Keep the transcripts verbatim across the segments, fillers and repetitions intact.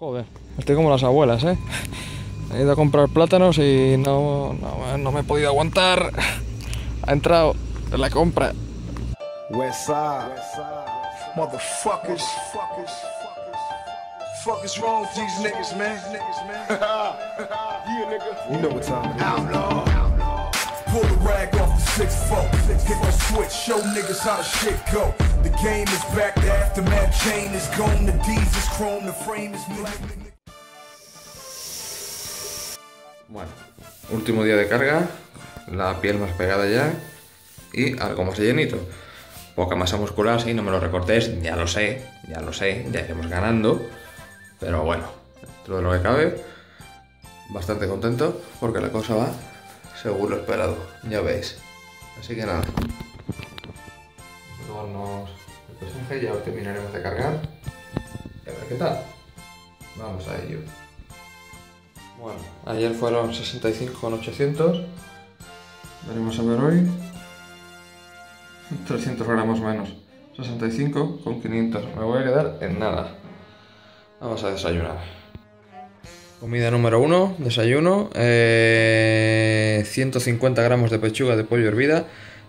Joder, estoy como las abuelas, ¿eh? He ido a comprar plátanos y no, no, no me he podido aguantar. Ha entrado en la compra. Westside, motherfuckers, fuckers, fuckers wrong with these niggas, man. You know what time it is. Outlaw, pull the rag off the six four, hit the switch, show niggas how the shit go. The game is back, the aftermath chain is gone, the D's is chrome, the frame is black. Bueno, último día de carga, la piel más pegada ya y algo más llenito. Poca masa muscular, sí, no me lo recortéis, ya lo sé, ya lo sé, ya iremos ganando. Pero bueno, dentro de lo que cabe, bastante contento porque la cosa va según lo esperado, ya veis. Así que nada, vamos a tomarnos el pesaje, ya lo terminaremos de cargar y a ver qué tal. Vamos a ello. Bueno, ayer fueron sesenta y cinco con ochocientos, veremos a ver hoy, trescientos gramos menos, sesenta y cinco con quinientos, me voy a quedar en nada. Vamos a desayunar. Comida número uno, desayuno, eh, ciento cincuenta gramos de pechuga de pollo hervida,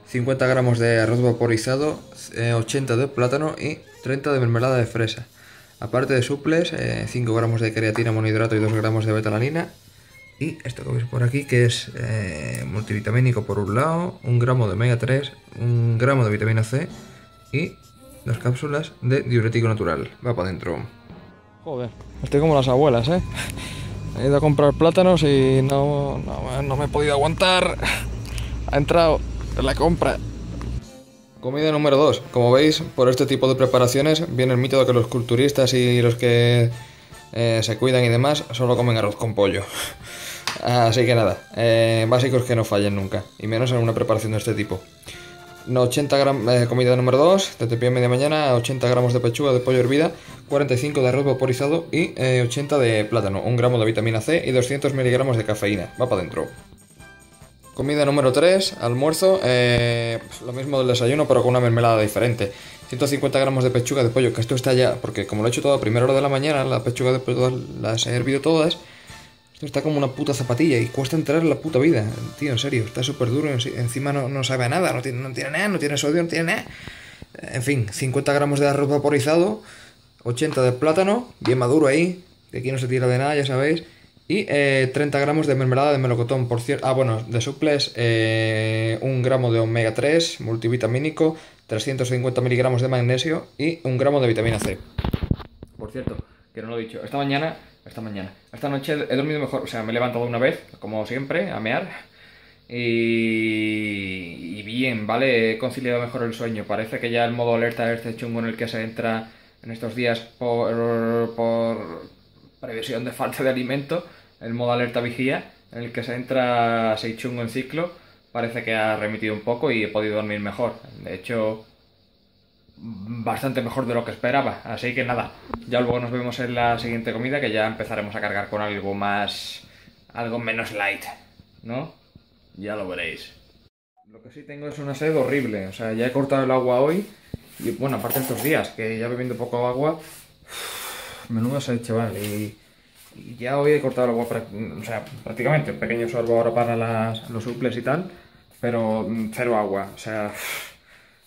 cincuenta gramos de arroz vaporizado, eh, ochenta de plátano y treinta de mermelada de fresa. Aparte de suples, eh, cinco gramos de creatina monohidrato y dos gramos de betalanina. Y esto que veis por aquí, que es eh, multivitamínico por un lado, un gramo de omega tres, un gramo de vitamina C y dos cápsulas de diurético natural. Va para adentro. Joder, estoy como las abuelas, ¿eh? He ido a comprar plátanos y no, no, no me he podido aguantar. Ha entrado en la compra. Comida número dos. Como veis, por este tipo de preparaciones viene el mito de que los culturistas y los que eh, se cuidan y demás solo comen arroz con pollo. Así que nada, eh, básicos que no fallen nunca, y menos en una preparación de este tipo. No, ochenta gramos, eh, comida número dos, de tepía media mañana, ochenta gramos de pechuga de pollo hervida, cuarenta y cinco de arroz vaporizado y eh, ochenta de plátano, un gramo de vitamina C y doscientos miligramos de cafeína. Va para adentro. Comida número tres, almuerzo, eh, lo mismo del desayuno pero con una mermelada diferente. ciento cincuenta gramos de pechuga de pollo, que esto está ya, porque como lo he hecho todo a primera hora de la mañana, la pechuga de pollo las he hervido todas, esto está como una puta zapatilla y cuesta entrar en la puta vida, tío, en serio, está súper duro, encima no, no sabe a nada, no tiene, no tiene nada, no tiene sodio, no tiene nada. En fin, cincuenta gramos de arroz vaporizado, ochenta de plátano, bien maduro ahí, de aquí no se tira de nada, ya sabéis. Y eh, treinta gramos de mermelada de melocotón, por cierto. Ah, bueno, de suples, eh, un gramo de omega tres, multivitamínico, trescientos cincuenta miligramos de magnesio y un gramo de vitamina C. Por cierto, que no lo he dicho, esta mañana, esta mañana, esta noche he dormido mejor, o sea, me he levantado una vez, como siempre, a mear. Y, y bien, ¿vale? He conciliado mejor el sueño. Parece que ya el modo alerta este chungo en el que se entra en estos días por... por previsión de falta de alimento, el modo alerta vigía, en el que se entra seis chungo en ciclo, parece que ha remitido un poco y he podido dormir mejor. De hecho, bastante mejor de lo que esperaba. Así que nada, ya luego nos vemos en la siguiente comida, que ya empezaremos a cargar con algo más, algo menos light, ¿no? Ya lo veréis. Lo que sí tengo es una sed horrible, o sea, ya he cortado el agua hoy, y bueno, aparte estos días, que ya bebiendo poco agua... Menudo sed, chaval, y, y ya hoy he cortado el agua, o sea, prácticamente, un pequeño sorbo ahora para las, los suples y tal, pero cero agua, o sea,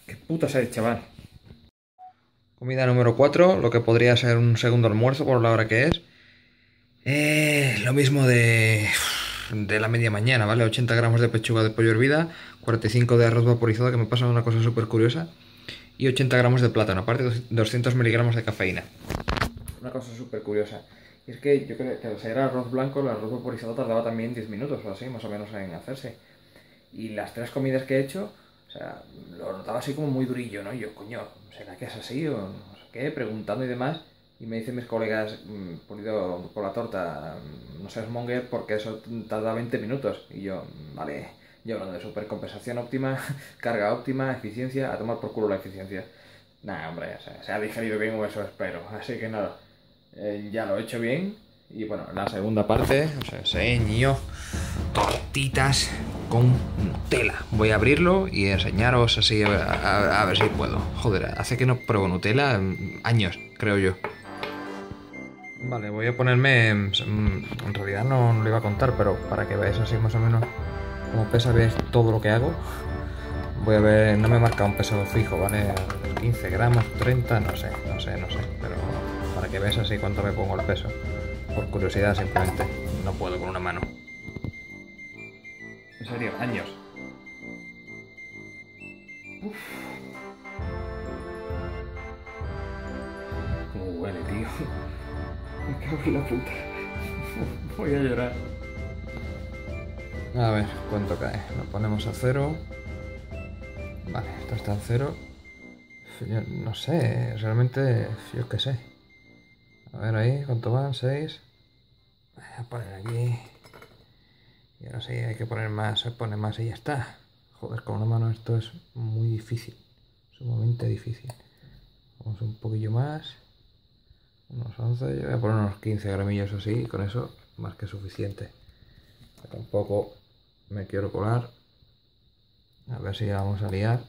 qué puta sed, chaval. Comida número cuatro, lo que podría ser un segundo almuerzo por la hora que es. Eh, lo mismo de, de la media mañana, ¿vale? ochenta gramos de pechuga de pollo hervida, cuarenta y cinco de arroz vaporizado, que me pasa una cosa súper curiosa, y ochenta gramos de plátano, aparte doscientos miligramos de cafeína. Una cosa súper curiosa, y es que yo creo que al ser arroz blanco, el arroz vaporizado tardaba también diez minutos o así, más o menos, en hacerse. Y las tres comidas que he hecho, o sea, lo notaba así como muy durillo, ¿no? Y yo, coño, ¿será que es así o no sé qué? Preguntando y demás, y me dicen mis colegas, Pulido, por la torta, no seas monger porque eso tarda veinte minutos. Y yo, vale, yo hablando de supercompensación óptima, carga óptima, eficiencia, a tomar por culo la eficiencia. Nah, hombre, o sea, se ha digerido bien o eso espero, así que nada. Eh, ya lo he hecho bien. Y bueno, la segunda parte os enseño tortitas con Nutella. Voy a abrirlo y enseñaros así, a ver, a, a ver si puedo. Joder, hace que no pruebo Nutella años, creo yo. Vale, voy a ponerme... En realidad no, no lo iba a contar, pero para que veáis así más o menos como pesa, veis todo lo que hago. Voy a ver, no me he marcado un peso fijo, ¿vale? quince gramos, treinta, no sé, no sé, no sé. Pero para que veáis así cuánto me pongo el peso. Por curiosidad simplemente. No puedo con una mano. En serio, años. Uf. Cómo huele, tío. Me cago en la puta. Voy a llorar. A ver, cuánto cae. Lo ponemos a cero. Vale, esto está en cero. Yo no sé, realmente, yo qué sé. A ver ahí, ¿cuánto van? seis. Voy a poner aquí. Y ahora sí, hay que poner más, se pone más y ya está. Joder, con una mano esto es muy difícil. Sumamente difícil. Vamos un poquillo más. Unos once, yo voy a poner unos quince gramillos así, y con eso más que suficiente. Tampoco me quiero colar. A ver si ya vamos a liar.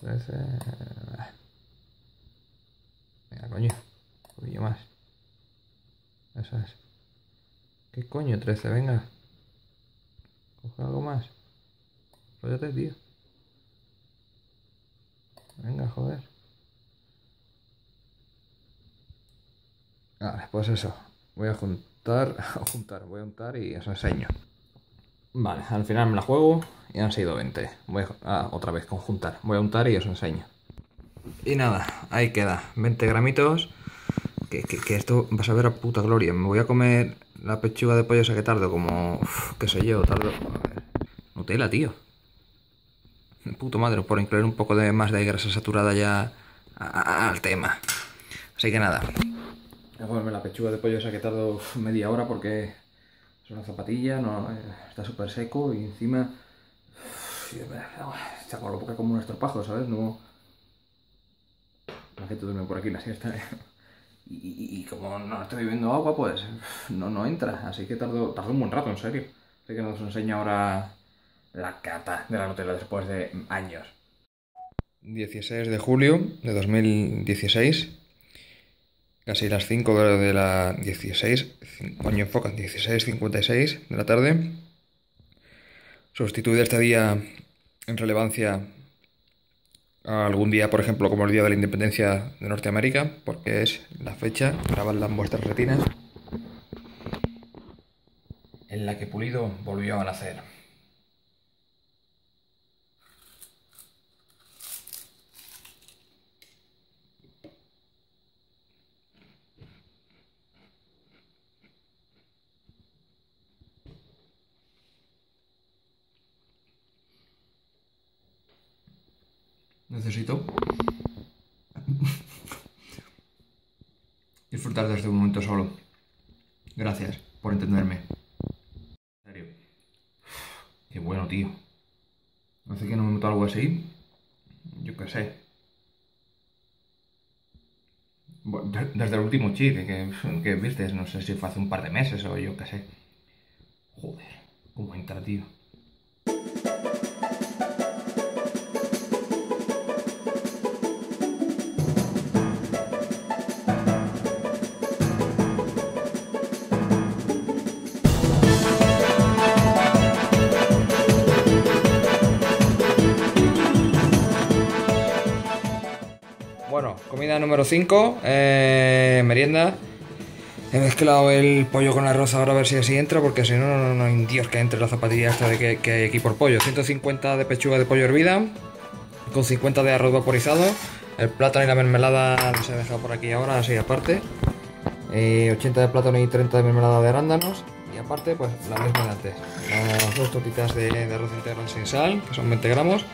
trece. Venga, coño. Un poquillo más. Eso es. ¿Qué coño? trece, venga. Coge algo más. Róllate, tío. Venga, joder. Vale, pues eso. Voy a juntar, a juntar, voy a untar y os enseño. Vale, al final me la juego y han sido veinte. Voy a, ah, otra vez conjuntar. Voy a untar y os enseño. Y nada, ahí queda. veinte gramitos. Que, que, que esto vas a ver a puta gloria. Me voy a comer la pechuga de pollo, o sea que tardo como... Uf, qué sé yo, tardo... A ver. Nutella, tío. Puto madre, por incluir un poco de más de grasa saturada ya a, a, al tema. Así que nada. Voy a comerme la pechuga de pollo, o sea que tardo uf, media hora porque... Es una zapatilla, no, está súper seco y encima está con la boca como un estropajo, ¿sabes? No, la gente duerme por aquí la siesta, ¿eh? y, y, y como no estoy bebiendo agua, pues no, no entra, así que tardo, tardo un buen rato, en serio. Así que nos enseña ahora la cata de la Nutella después de años. dieciséis de julio de dos mil dieciséis. Casi las cinco de la dieciséis, coño enfoca, dieciséis cincuenta y seis de la tarde. Sustituir este día en relevancia a algún día, por ejemplo, como el Día de la Independencia de Norteamérica, porque es la fecha, grabadla en vuestras retinas, en la que Pulido volvió a nacer. Necesito disfrutar de este momento solo. Gracias por entenderme. En serio. Qué bueno, tío. Hace que no me meto algo así. Yo qué sé. Bueno, desde el último chip que, que viste, no sé si fue hace un par de meses o yo qué sé. Joder, cómo entra, tío. Bueno, comida número cinco, eh, merienda. He mezclado el pollo con arroz ahora a ver si así entra, porque si no, no, no hay Dios que entre la zapatilla esta de que, que hay aquí por pollo. ciento cincuenta de pechuga de pollo hervida, con cincuenta de arroz vaporizado, el plátano y la mermelada los he dejado por aquí ahora, así aparte. Eh, ochenta de plátano y treinta de mermelada de arándanos, y aparte, pues la misma de antes. Las dos tortitas de, de arroz integral sin sal, que son veinte gramos.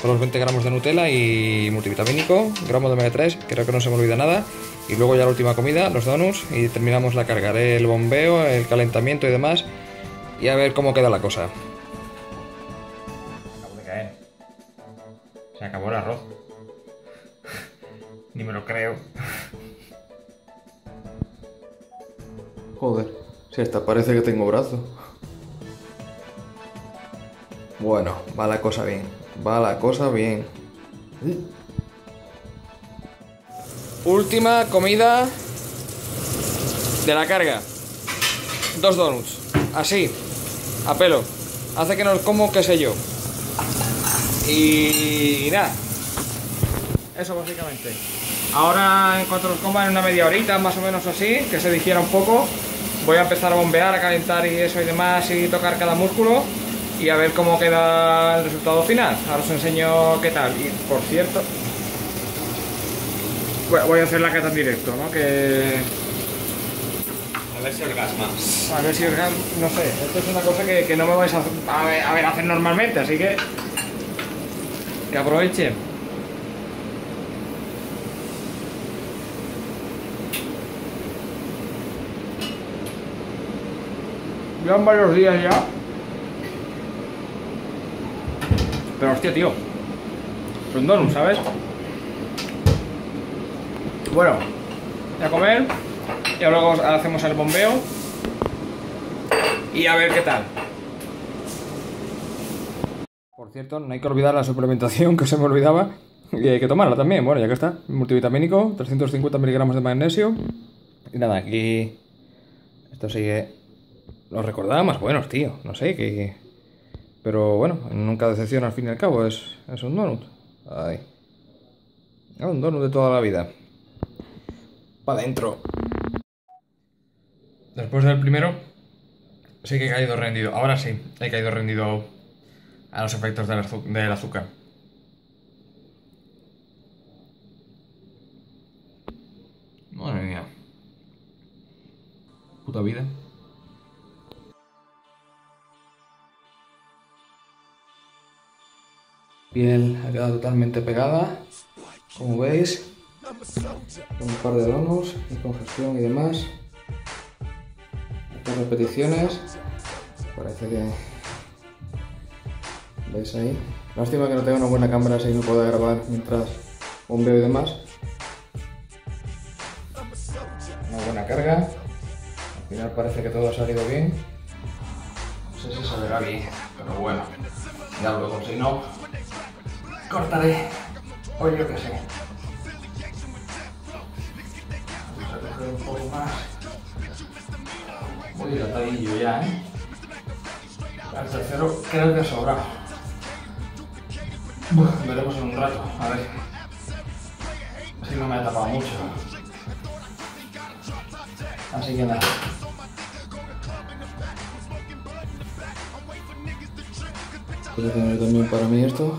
Con los veinte gramos de Nutella y multivitamínico, gramos de omega tres, creo que no se me olvida nada. Y luego ya la última comida, los donuts, y terminamos la carga, haré el bombeo, el calentamiento y demás. Y a ver cómo queda la cosa. Acabo de caer. Se acabó el arroz. Ni me lo creo. Joder, si hasta parece que tengo brazo. Bueno, va la cosa bien. Va la cosa bien. Última comida de la carga, dos donuts, así, a pelo, hace que no los como, qué sé yo, y, y nada, eso básicamente. Ahora en cuanto los coma, en una media horita más o menos así, que se digiera un poco, voy a empezar a bombear, a calentar y eso y demás, y tocar cada músculo y a ver cómo queda el resultado final. Ahora os enseño qué tal. Y por cierto, voy a hacer la cata en directo, ¿no? Que... a ver si orgasmas. A ver si orgasmas, no sé. Esto es una cosa que, que no me vais a, a, ver, a ver hacer normalmente, así que... que aprovechen. Llevan varios días ya. Pero hostia, tío. Son donuts, ¿sabes? Bueno, voy a comer y luego hacemos el bombeo y a ver qué tal. Por cierto, no hay que olvidar la suplementación que se me olvidaba y hay que tomarla también. Bueno, ya que está, multivitamínico, trescientos cincuenta miligramos de magnesio y nada, aquí esto sigue. Los recordaba más buenos, tío, no sé, que... pero bueno, nunca decepciona al fin y al cabo, es, es un donut. Ay. Es un donut de toda la vida. Adentro. Después del primero sí que he caído rendido, ahora sí he caído rendido a los efectos del, azú del azúcar. Madre mía, puta vida. Piel ha quedado totalmente pegada, como veis, con un par de donuts y congestión y demás. Estas repeticiones parece que veis ahí. Lástima que no tenga una buena cámara, así no puedo grabar mientras bombeo y demás. Una buena carga, al final parece que todo ha salido bien. No sé si saldrá bien, pero bueno, ya lo consigo. Si no, cortaré o yo que sé. Un poco más. Muy hidratadillo ya, ¿eh? Al tercero creo que sobra. Uf, veremos en un rato, a ver si no me ha tapado mucho. Así que nada. Quiero tener también para mí esto.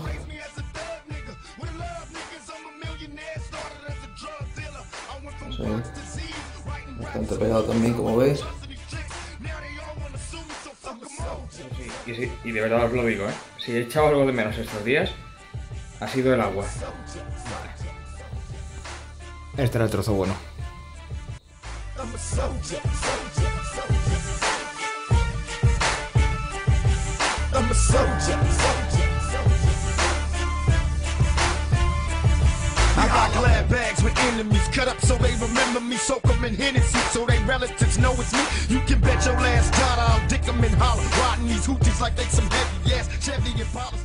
Bastante pegado también, como veis. Y, sí, y de verdad os lo digo, ¿eh? Si he echado algo de menos estos días, ha sido el agua. Vale. Este era el trozo bueno. Glad bags with enemies cut up so they remember me, soak them in Hennessy so they relatives know it's me. You can bet your last dollar I'll dick them and holler, riding these hooties like they some heavy ass Chevy Impala.